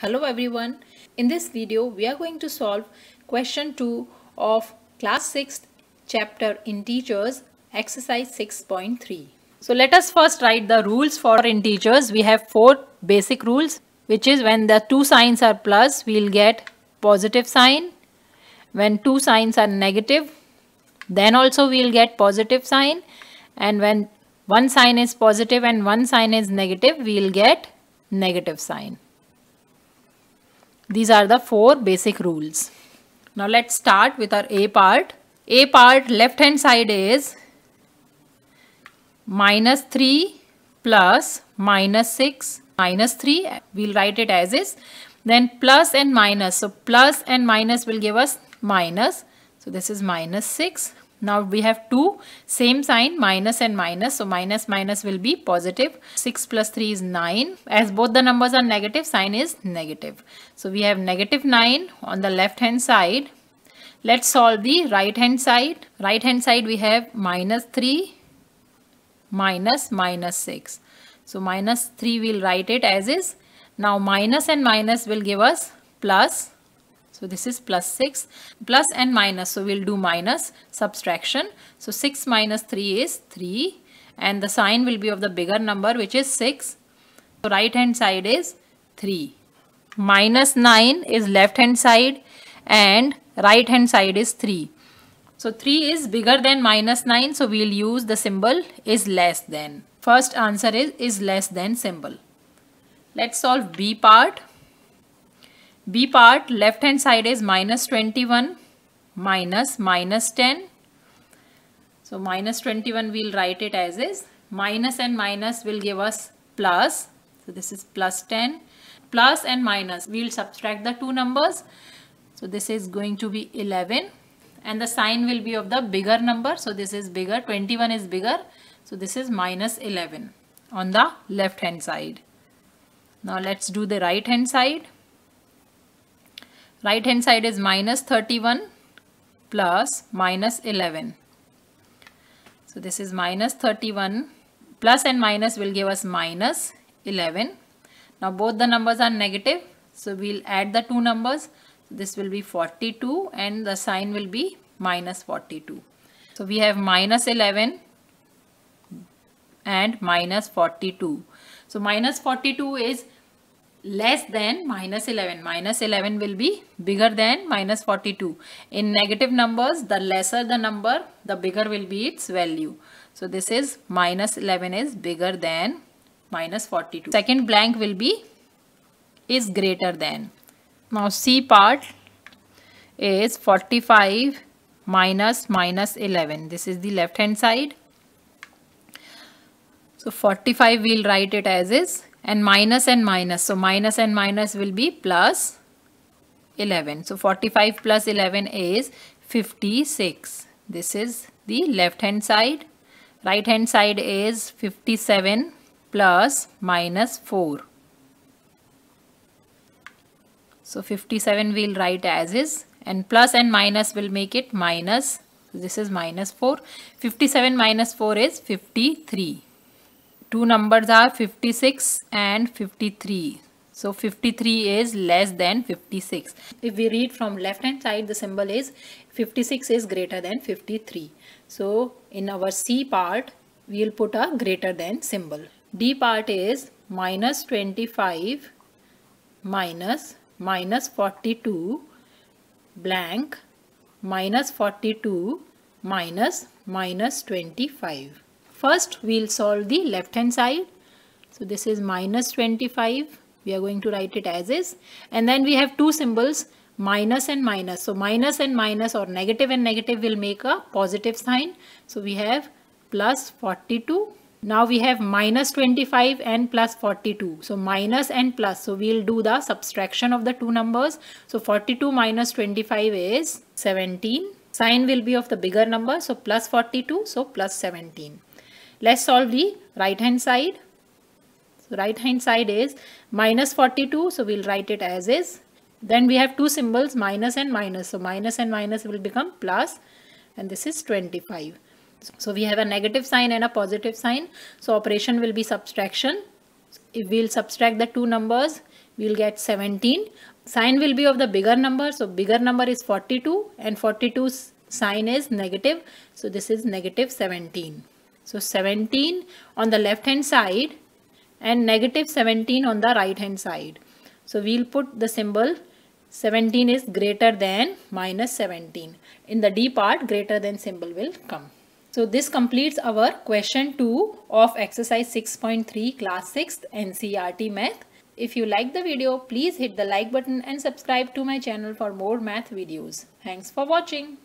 Hello everyone, in this video we are going to solve question 2 of class 6th chapter integers exercise 6.3. So let us first write the rules for integers. We have 4 basic rules, which is when the two signs are plus we will get positive sign, when two signs are negative then also we will get positive sign, and when one sign is positive and one sign is negative we will get negative sign. These are the 4 basic rules. Now let's start with our A part. A part left hand side is minus 3 plus minus 6 minus 3. We'll write it as is. Then plus and minus. So plus and minus will give us minus. So this is minus 6. Now we have 2. Same sign, minus and minus. So minus minus will be positive. 6 plus 3 is 9. As both the numbers are negative, sign is negative. So we have negative 9 on the left hand side. Let's solve the right hand side. Right hand side we have minus 3 minus minus 6. So minus 3 we'll write it as is. Now minus and minus will give us plus. So this is plus 6, plus and minus, so we'll do minus subtraction. So 6 minus 3 is 3 and the sign will be of the bigger number, which is 6. So right hand side is 3. Minus 9 is left hand side and right hand side is 3. So 3 is bigger than minus 9, so we'll use the symbol is less than. First answer is less than symbol. Let's solve B part. B part left hand side is minus 21 minus minus 10. So minus 21 we'll write it as is. Minus and minus will give us plus. So this is plus 10. Plus and minus, we'll subtract the two numbers. So this is going to be 11 and the sign will be of the bigger number. So this is bigger, 21 is bigger. So this is minus 11 on the left hand side. Now let's do the right hand side. Right hand side is minus 31 plus minus 11. So this is minus 31. Plus and minus will give us minus 11. Now both the numbers are negative. So we'll add the two numbers. This will be 42 and the sign will be minus 42. So we have minus 11 and minus 42. So minus 42 is less than minus 11. Minus 11 will be bigger than minus 42. In negative numbers, the lesser the number, the bigger will be its value. So this is minus 11 is bigger than minus 42. Second blank will be is greater than. Now C part is 45 minus minus 11. This is the left hand side. So 45 we'll write it as is. And minus and minus, so minus and minus will be plus 11. So 45 plus 11 is 56. This is the left hand side. Right hand side is 57 plus minus 4. So 57 we'll write as is, and plus and minus will make it minus. So this is minus 4. 57 minus 4 is 53. Two numbers are 56 and 53. So 53 is less than 56. If we read from left hand side, the symbol is 56 is greater than 53. So in our C part, we will put a greater than symbol. D part is minus 25 minus minus 42 blank minus 42 minus minus 25. First, we will solve the left hand side. So this is minus 25. We are going to write it as is. And then we have two symbols, minus and minus. So minus and minus, or negative and negative, will make a positive sign. So we have plus 42. Now we have minus 25 and plus 42. So minus and plus. So we will do the subtraction of the two numbers. So 42 minus 25 is 17. Sign will be of the bigger number. So plus 42. So plus 17. Let's solve the right hand side. So right hand side is minus 42. So we'll write it as is. Then we have two symbols, minus and minus. So minus and minus will become plus, and this is 25. So we have a negative sign and a positive sign. So operation will be subtraction. If we'll subtract the two numbers, we will get 17. Sign will be of the bigger number, so bigger number is 42 and 42's sign is negative, so this is negative 17. So 17 on the left hand side and negative 17 on the right hand side. So we will put the symbol 17 is greater than minus 17. In the D part, greater than symbol will come. So this completes our question 2 of exercise 6.3 class 6th NCERT math. If you like the video, please hit the like button and subscribe to my channel for more math videos. Thanks for watching.